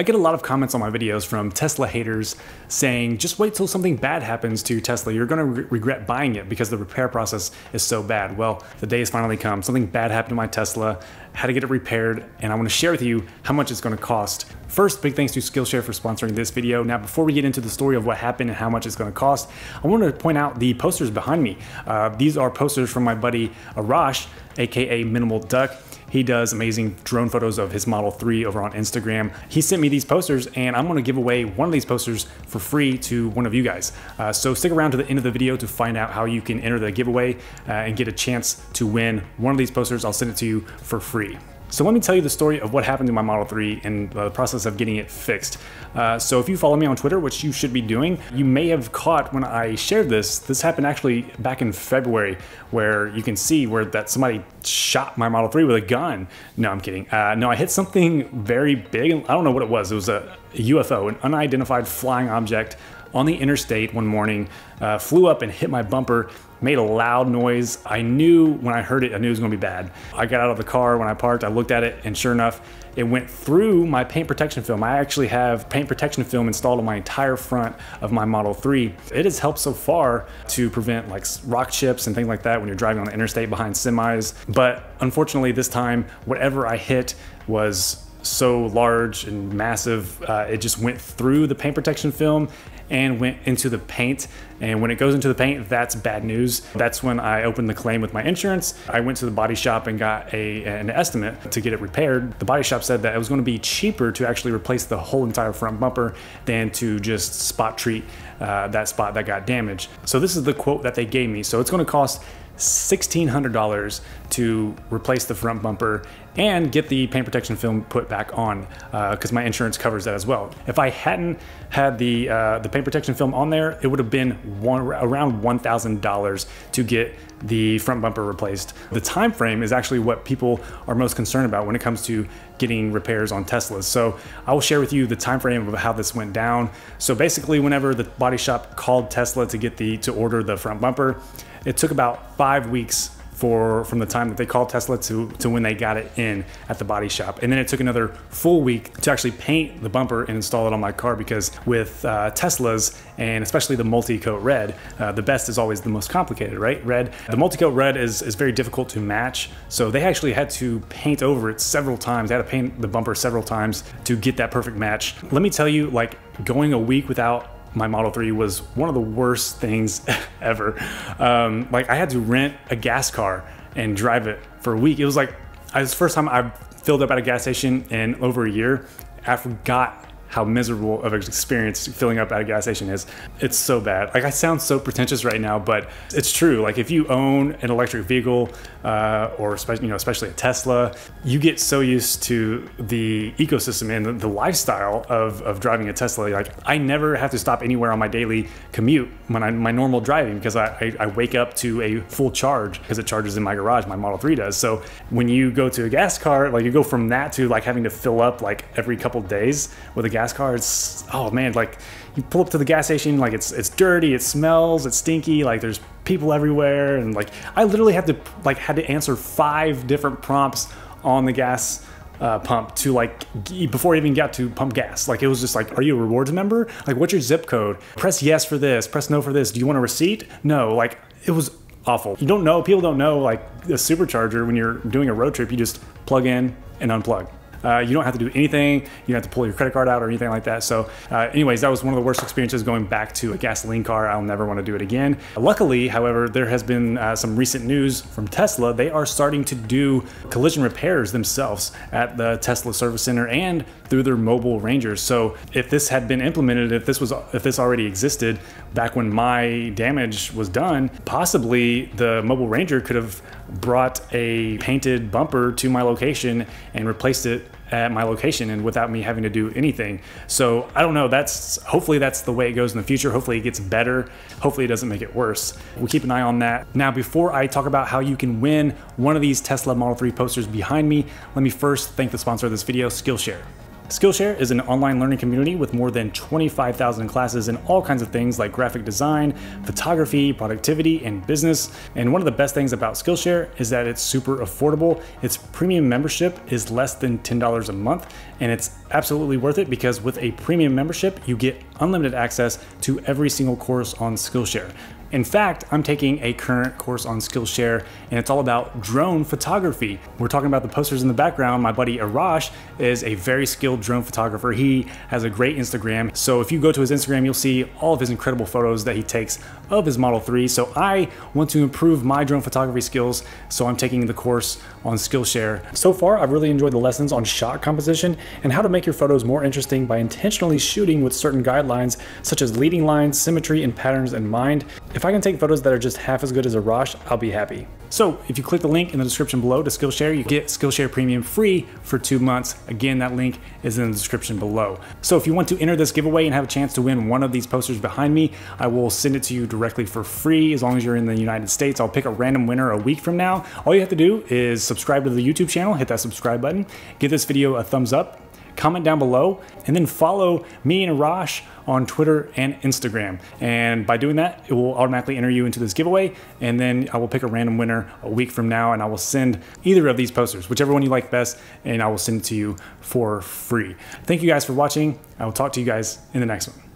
I get a lot of comments on my videos from Tesla haters saying, just wait till something bad happens to Tesla. You're going to regret buying it because the repair process is so bad. Well, the day has finally come. Something bad happened to my Tesla, how to get it repaired, and I want to share with you how much it's going to cost. First, big thanks to Skillshare for sponsoring this video. Now, before we get into the story of what happened and how much it's going to cost, I want to point out the posters behind me. These are posters from my buddy Arash, aka Minimal Duck. He does amazing drone photos of his Model 3 over on Instagram. He sent me these posters, and I'm gonna give away one of these posters for free to one of you guys. So stick around to the end of the video to find out how you can enter the giveaway and get a chance to win one of these posters. I'll send it to you for free. So let me tell you the story of what happened to my Model 3 and the process of getting it fixed. So if you follow me on Twitter, which you should be doing, you may have caught when I shared this. This happened actually back in February, where you can see where that somebody shot my Model 3 with a gun. No, I'm kidding. No, I hit something very big. I don't know what it was. It was a UFO, an unidentified flying object, on the interstate one morning, flew up and hit my bumper, made a loud noise. I knew when I heard it, I knew it was gonna be bad. I got out of the car when I parked, I looked at it, and sure enough, it went through my paint protection film. I actually have paint protection film installed on my entire front of my Model 3. It has helped so far to prevent like rock chips and things like that when you're driving on the interstate behind semis. But unfortunately this time, whatever I hit was so large and massive, it just went through the paint protection film and went into the paint. And when it goes into the paint, that's bad news. That's when I opened the claim with my insurance. I went to the body shop and got an estimate to get it repaired. The body shop said that it was going to be cheaper to actually replace the whole entire front bumper than to just spot treat that spot that got damaged. So this is the quote that they gave me. So it's going to cost $1,600 to replace the front bumper and get the paint protection film put back on, because my insurance covers that as well. If I hadn't had the paint protection film on there, it would have been around $1,000 to get the front bumper replaced. The time frame is actually what people are most concerned about when it comes to getting repairs on Teslas. So I will share with you the time frame of how this went down. So basically, whenever the body shop called Tesla to get to order the front bumper, it took about 5 weeks from the time that they called Tesla to when they got it in at the body shop. And then it took another full week to actually paint the bumper and install it on my car, because with Teslas, and especially the multi-coat red, the best is always the most complicated, right? Red, the multi-coat red is very difficult to match. So they actually had to paint over it several times. They had to paint the bumper several times to get that perfect match. Let me tell you, like, going a week without my Model 3 was one of the worst things ever. Like, I had to rent a gas car and drive it for a week. It was like, it was the first time I filled up at a gas station in over a year. I forgot how miserable of an experience filling up at a gas station is. It's so bad. Like, I sound so pretentious right now, but it's true. Like, if you own an electric vehicle, or especially a Tesla, you get so used to the ecosystem and the lifestyle of driving a Tesla. Like, I never have to stop anywhere on my daily commute when I'm my normal driving, because I wake up to a full charge, because it charges in my garage, my Model 3 does. So when you go to a gas car, like, you go from that to like having to fill up like every couple days with a gas car. It's, oh man, like, you pull up to the gas station, like, it's dirty, it smells, it's stinky, like, there's people everywhere, and like, I literally had to answer 5 different prompts on the gas pump to, like, before I even got to pump gas. Like, it was just like, are you a rewards member? Like, what's your zip code? Press yes for this, press no for this. Do you want a receipt? No. Like, it was awful. You don't know, people don't know, like, a supercharger, when you're doing a road trip, you just plug in and unplug. You don't have to do anything. You don't have to pull your credit card out or anything like that. So anyways, that was one of the worst experiences, going back to a gasoline car. I'll never want to do it again. Luckily, however, there has been some recent news from Tesla. They are starting to do collision repairs themselves at the Tesla service center and through their mobile rangers. So if this had been implemented, if this already existed back when my damage was done, possibly the mobile ranger could have brought a painted bumper to my location and replaced it at my location, and without me having to do anything. So I don't know, hopefully that's the way it goes in the future. Hopefully it gets better. Hopefully it doesn't make it worse. We'll keep an eye on that. Now, before I talk about how you can win one of these Tesla Model 3 posters behind me, let me first thank the sponsor of this video, Skillshare. Skillshare is an online learning community with more than 25,000 classes in all kinds of things like graphic design, photography, productivity, and business. And one of the best things about Skillshare is that it's super affordable. Its premium membership is less than $10 a month, and it's absolutely worth it because with a premium membership, you get unlimited access to every single course on Skillshare. In fact, I'm taking a current course on Skillshare and it's all about drone photography. We're talking about the posters in the background. My buddy Arash is a very skilled drone photographer. He has a great Instagram. So if you go to his Instagram, you'll see all of his incredible photos that he takes of his Model 3. So I want to improve my drone photography skills. So I'm taking the course on Skillshare. So far, I've really enjoyed the lessons on shot composition and how to make your photos more interesting by intentionally shooting with certain guidelines, such as leading lines, symmetry, and patterns in mind. If I can take photos that are just half as good as Arash, I'll be happy. So if you click the link in the description below to Skillshare, you get Skillshare Premium free for 2 months. Again, that link is in the description below. So if you want to enter this giveaway and have a chance to win one of these posters behind me, I will send it to you directly for free as long as you're in the United States. I'll pick a random winner a week from now. All you have to do is subscribe to the YouTube channel, hit that subscribe button, give this video a thumbs up, comment down below, and then follow me and Arash on Twitter and Instagram. And by doing that, it will automatically enter you into this giveaway. And then I will pick a random winner a week from now, and I will send either of these posters, whichever one you like best, and I will send it to you for free. Thank you guys for watching. I will talk to you guys in the next one.